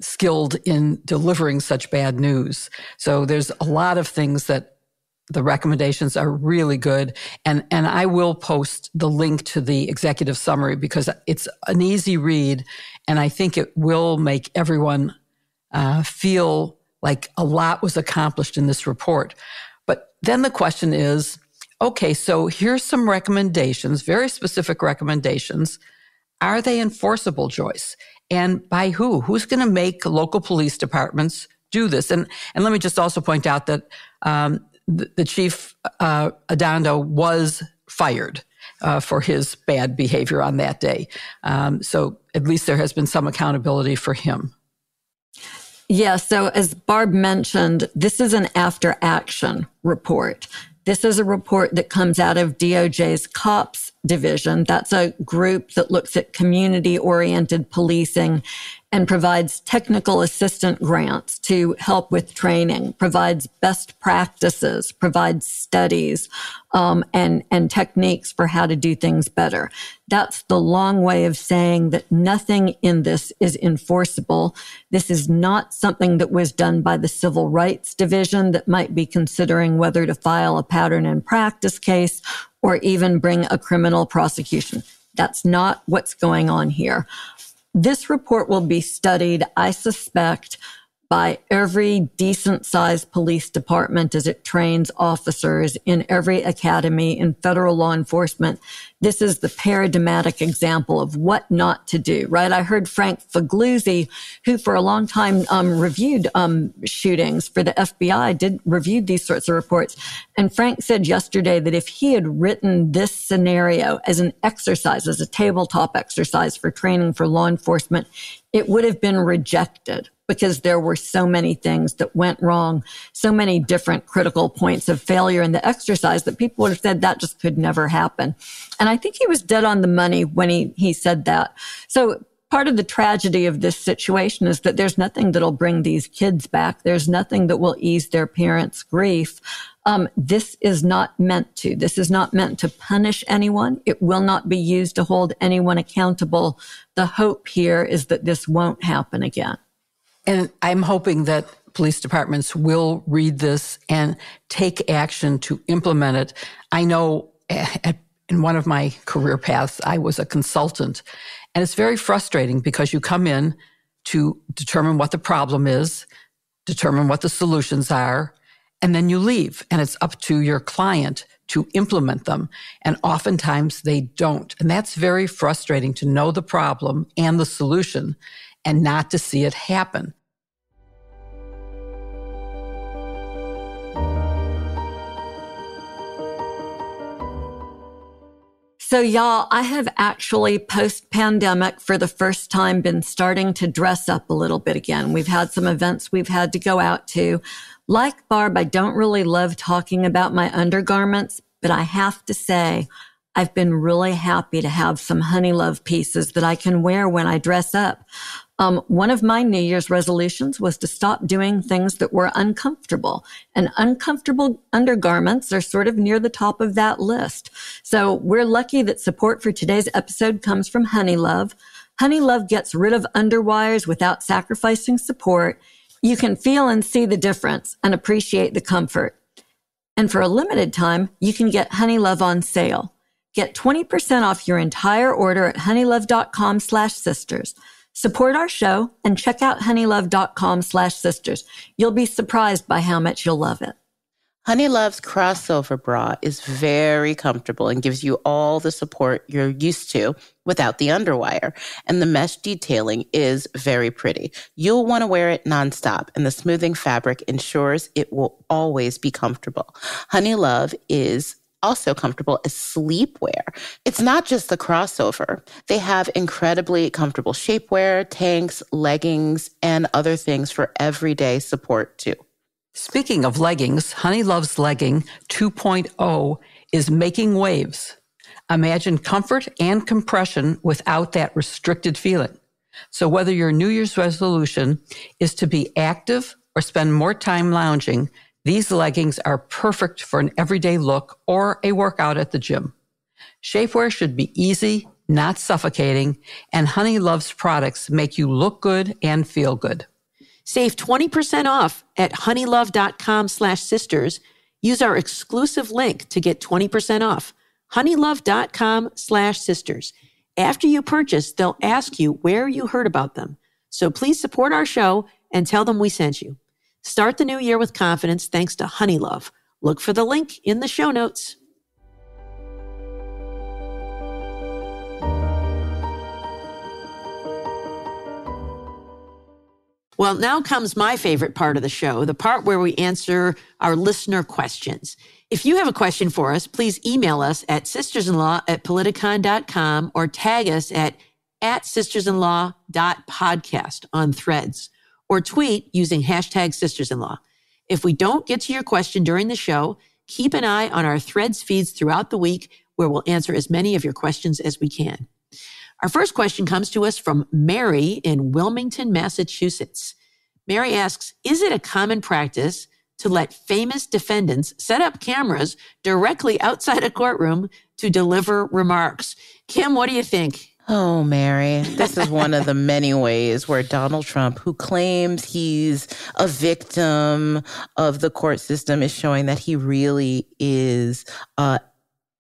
skilled in delivering such bad news. So there's a lot of things that the recommendations are really good. And I will post the link to the executive summary because it's an easy read. And I think it will make everyone feel like a lot was accomplished in this report. But then the question is, okay, so here's some recommendations, very specific recommendations. Are they enforceable, Joyce? And by who? Who's going to make local police departments do this? And let me just also point out that the chief, Adondo, was fired for his bad behavior on that day. So at least there has been some accountability for him. Yeah, so as Barb mentioned, this is an after-action report. This is a report that comes out of DOJ's COPS division. That's a group that looks at community-oriented policing and provides technical assistant grants to help with training, provides best practices, provides studies, and techniques for how to do things better. That's the long way of saying that nothing in this is enforceable. This is not something that was done by the Civil Rights Division that might be considering whether to file a pattern and practice case or even bring a criminal prosecution. That's not what's going on here. This report will be studied, I suspect, by every decent-sized police department as it trains officers in every academy in federal law enforcement. This is the paradigmatic example of what not to do, right? I heard Frank Fagluzzi, who for a long time reviewed shootings for the FBI, reviewed these sorts of reports. And Frank said yesterday that if he had written this scenario as an exercise, as a tabletop exercise for training for law enforcement, it would have been rejected, because there were so many things that went wrong, so many different critical points of failure in the exercise that people would have said that just could never happen. And I think he was dead on the money when he said that. So part of the tragedy of this situation is that there's nothing that'll bring these kids back. There's nothing that will ease their parents' grief. This is not meant to. This is not meant to punish anyone. It will not be used to hold anyone accountable. The hope here is that this won't happen again. And I'm hoping that police departments will read this and take action to implement it. I know in one of my career paths, I was a consultant. And it's very frustrating because you come in to determine what the problem is, determine what the solutions are, and then you leave. And it's up to your client to implement them. And oftentimes they don't. And that's very frustrating, to know the problem and the solution and not to see it happen. So y'all, I have actually post-pandemic for the first time been starting to dress up a little bit again. We've had some events we've had to go out to. Like Barb, I don't really love talking about my undergarments, but I have to say I've been really happy to have some Honey Love pieces that I can wear when I dress up. One of my New Year's resolutions was to stop doing things that were uncomfortable, and uncomfortable undergarments are sort of near the top of that list. So we're lucky that support for today's episode comes from Honey Love. Honey Love gets rid of underwires without sacrificing support. You can feel and see the difference and appreciate the comfort. And for a limited time, you can get Honey Love on sale. Get 20% off your entire order at honeylove.com/sisters. Support our show and check out honeylove.com/sisters. You'll be surprised by how much you'll love it. Honey Love's crossover bra is very comfortable and gives you all the support you're used to without the underwire. And the mesh detailing is very pretty. You'll want to wear it nonstop, and the smoothing fabric ensures it will always be comfortable. Honey Love is also comfortable as sleepwear. It's not just the crossover. They have incredibly comfortable shapewear, tanks, leggings, and other things for everyday support too. Speaking of leggings, Honey Love's Legging 2.0 is making waves. Imagine comfort and compression without that restricted feeling. So whether your New Year's resolution is to be active or spend more time lounging, these leggings are perfect for an everyday look or a workout at the gym. Shapewear should be easy, not suffocating, and Honey Love's products make you look good and feel good. Save 20% off at honeylove.com/sisters. Use our exclusive link to get 20% off. honeylove.com/sisters. After you purchase, they'll ask you where you heard about them. So please support our show and tell them we sent you. Start the new year with confidence thanks to Honey Love. Look for the link in the show notes. Well, now comes my favorite part of the show, the part where we answer our listener questions. If you have a question for us, please email us at sistersinlaw@politicon.com or tag us at sistersinlaw.podcast on Threads, or tweet using hashtag SistersInLaw. If we don't get to your question during the show, keep an eye on our Threads feeds throughout the week, where we'll answer as many of your questions as we can. Our first question comes to us from Mary in Wilmington, Massachusetts. Mary asks, is it a common practice to let famous defendants set up cameras directly outside a courtroom to deliver remarks? Kim, what do you think? Oh, Mary, this is one of the many ways where Donald Trump, who claims he's a victim of the court system, is showing that he really is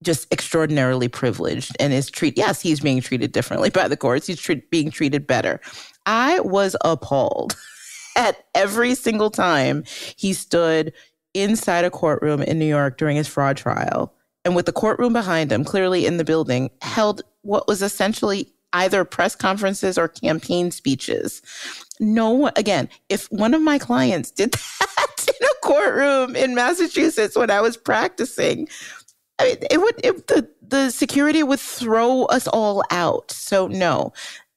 just extraordinarily privileged and is treated. Yes, he's being treated differently by the courts. He's being treated better. I was appalled at every single time he stood inside a courtroom in New York during his fraud trial, and with the courtroom behind him, clearly in the building, held what was essentially either press conferences or campaign speeches. No, again, if one of my clients did that in a courtroom in Massachusetts when I was practicing, I mean, the security would throw us all out. So no,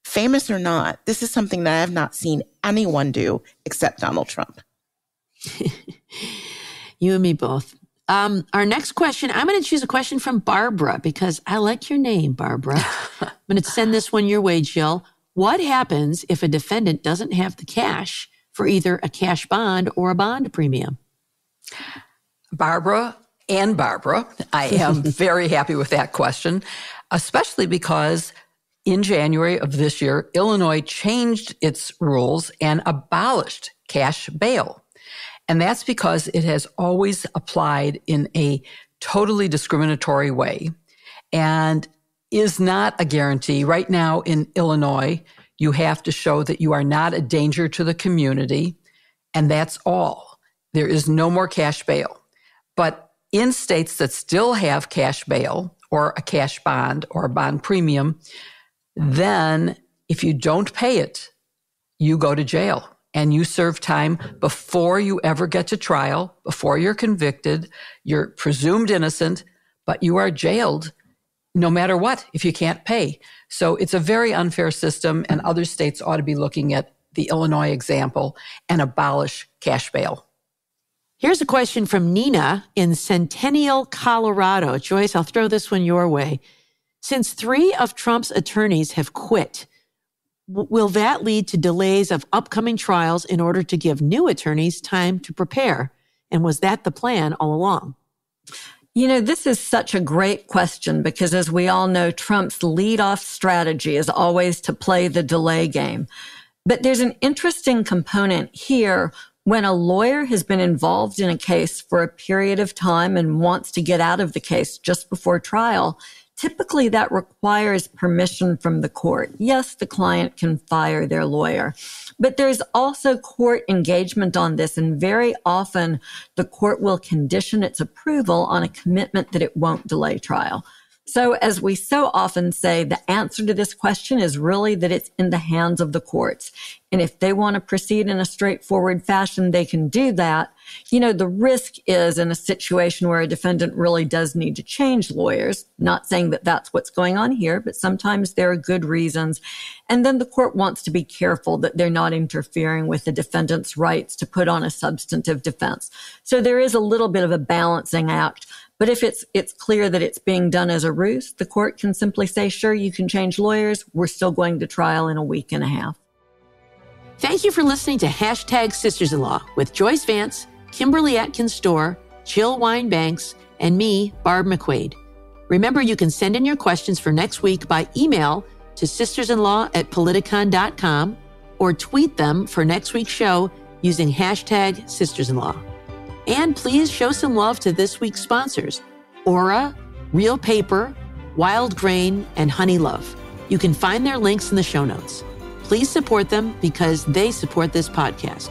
famous or not, this is something that I have not seen anyone do except Donald Trump. You and me both. Our next question, I'm going to choose a question from Barbara because I like your name, Barbara. I'm going to send this one your way, Jill. What happens if a defendant doesn't have the cash for either a cash bond or a bond premium? Barbara, I am very happy with that question, especially because in January of this year, Illinois changed its rules and abolished cash bail. And that's because it has always applied in a totally discriminatory way and is not a guarantee. Right now in Illinois, you have to show that you are not a danger to the community, and that's all. There is no more cash bail. But in states that still have cash bail or a cash bond or a bond premium, then if you don't pay it, you go to jail. And you serve time before you ever get to trial, before you're convicted. You're presumed innocent, but you are jailed no matter what, if you can't pay. So it's a very unfair system, and other states ought to be looking at the Illinois example and abolish cash bail. Here's a question from Nina in Centennial, Colorado. Joyce, I'll throw this one your way. Since three of Trump's attorneys have quit, will that lead to delays of upcoming trials in order to give new attorneys time to prepare? And was that the plan all along? You know, this is such a great question because, as we all know, Trump's leadoff strategy is always to play the delay game. But there's an interesting component here. When a lawyer has been involved in a case for a period of time and wants to get out of the case just before trial, typically that requires permission from the court. Yes, the client can fire their lawyer, but there's also court engagement on this. And very often the court will condition its approval on a commitment that it won't delay trial. So as we so often say, the answer to this question is really that it's in the hands of the courts. And if they want to proceed in a straightforward fashion, they can do that. You know, the risk is in a situation where a defendant really does need to change lawyers, not saying that that's what's going on here, but sometimes there are good reasons. And then the court wants to be careful that they're not interfering with the defendant's rights to put on a substantive defense. So there is a little bit of a balancing act. But if it's clear that it's being done as a ruse, the court can simply say, sure, you can change lawyers. We're still going to trial in a week and a half. Thank you for listening to #SistersInLaw with Joyce Vance, Kimberly Atkins Stohr, Jill Wine-Banks, and me, Barb McQuade. Remember, you can send in your questions for next week by email to sistersinlaw@politicon.com or tweet them for next week's show using #SistersInLaw. And please show some love to this week's sponsors, Aura, Reel Paper, Wild Grain, and Honey Love. You can find their links in the show notes. Please support them because they support this podcast.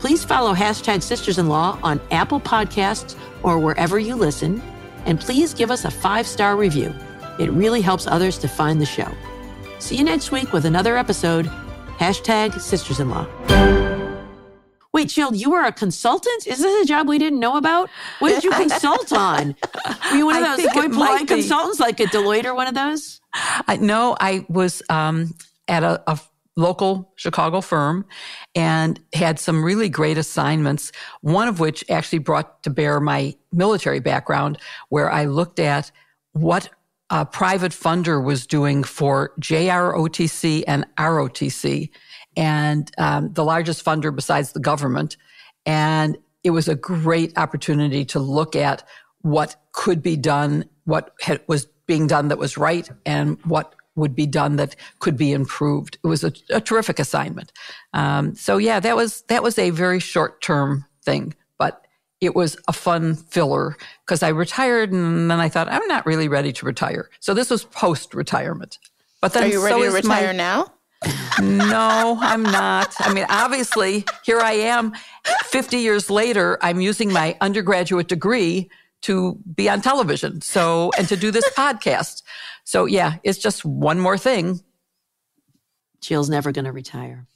Please follow #SistersInLaw on Apple Podcasts or wherever you listen. And please give us a 5-star review. It really helps others to find the show. See you next week with another episode, #SistersInLaw. Wait, Jill, you were a consultant? Is this a job we didn't know about? What did you consult on? Were you one of those polite consultants, like at Deloitte or one of those? No, I was at a local Chicago firm and had some really great assignments, one of which actually brought to bear my military background, where I looked at what a private funder was doing for JROTC and ROTC, and the largest funder besides the government. And it was a great opportunity to look at what could be done, what was being done that was right, and what would be done that could be improved. It was a terrific assignment. So that was a very short-term thing, but it was a fun filler because I retired and then I thought, I'm not really ready to retire. So this was post-retirement. But then, are you ready to retire now? No, I'm not. I mean, obviously, here I am 50 years later, I'm using my undergraduate degree to be on television. So, and to do this podcast. So yeah, it's just one more thing. Jill's never going to retire.